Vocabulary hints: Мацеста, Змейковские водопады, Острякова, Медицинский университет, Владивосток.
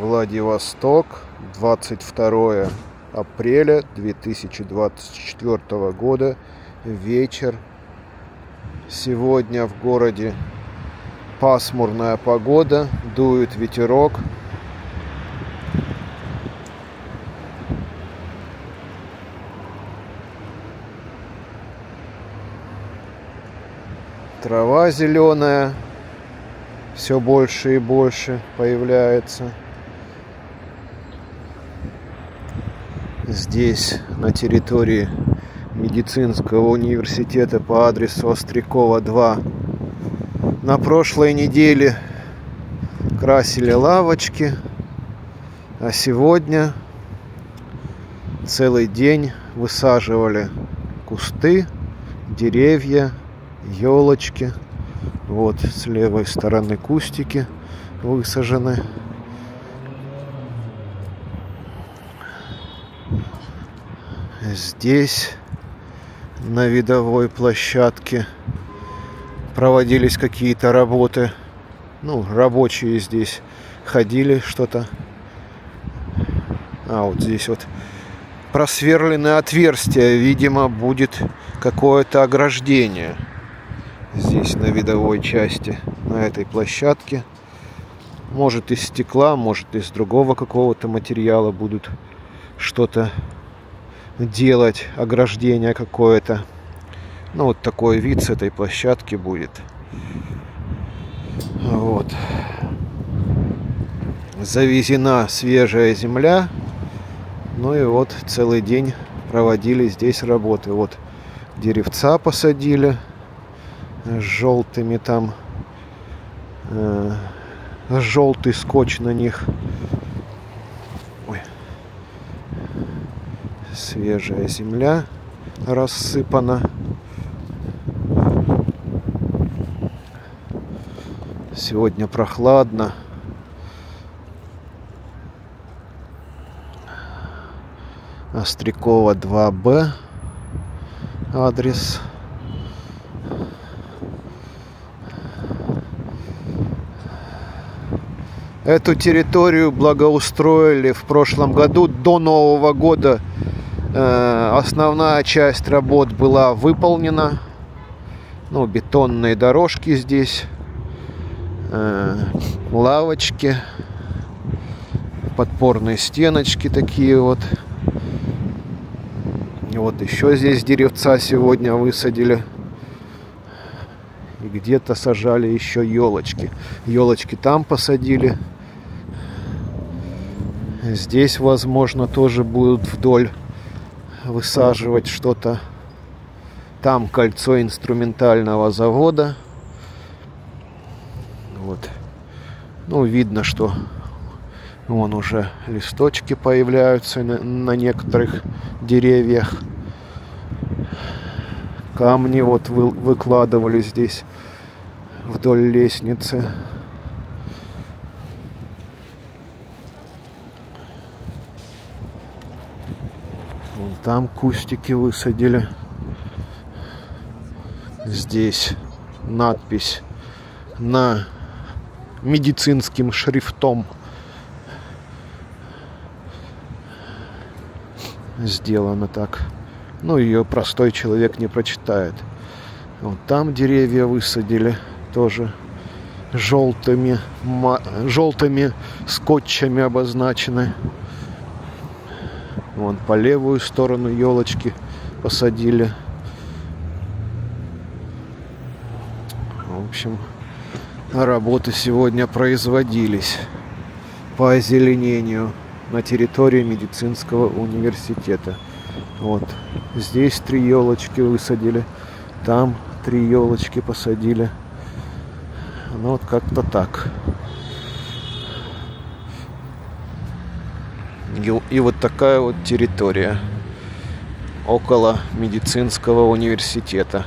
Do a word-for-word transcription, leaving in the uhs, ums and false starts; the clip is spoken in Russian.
Владивосток, двадцать второе апреля две тысячи двадцать четвёртого года, вечер. Сегодня в городе пасмурная погода, дует ветерок. Трава зеленая все больше и больше появляется. Здесь, на территории Медицинского университета по адресу Острякова, два, на прошлой неделе красили лавочки, а сегодня целый день высаживали кусты, деревья, елочки. Вот с левой стороны кустики высажены. Здесь на видовой площадке проводились какие-то работы. Ну, рабочие здесь ходили, что-то. А вот здесь вот просверлены отверстия. Видимо, будет какое-то ограждение. Здесь на видовой части, на этой площадке. Может, из стекла, может, из другого какого-то материала будут что-то делать, ограждение какое-то. Ну, вот такой вид с этой площадки будет. Вот. Завезена свежая земля. Ну и вот целый день проводили здесь работы. Вот деревца посадили с желтыми там, э, желтый скотч на них. Ой. Свежая земля рассыпана. Сегодня прохладно. Острякова два Б адрес. Эту территорию благоустроили в прошлом году. До Нового года э, основная часть работ была выполнена. Ну, бетонные дорожки здесь, э, лавочки, подпорные стеночки такие вот. Вот еще здесь деревца сегодня высадили. И где-то сажали еще елочки. Елочки там посадили. Здесь, возможно, тоже будут вдоль высаживать что-то. Там кольцо инструментального завода. Вот. Ну, видно, что вон уже листочки появляются на, на некоторых деревьях. Камни вот вы, выкладывали здесь вдоль лестницы. Вон там кустики высадили. Здесь надпись на медицинским шрифтом сделана так. Ну, ее простой человек не прочитает. Вот там деревья высадили тоже желтыми, желтыми скотчами обозначены. Вон по левую сторону елочки посадили. В общем, работы сегодня производились по озеленению на территории Медицинского университета. Вот здесь три елочки высадили, там три елочки посадили. Ну вот как-то так. И, и вот такая вот территория около Медицинского университета.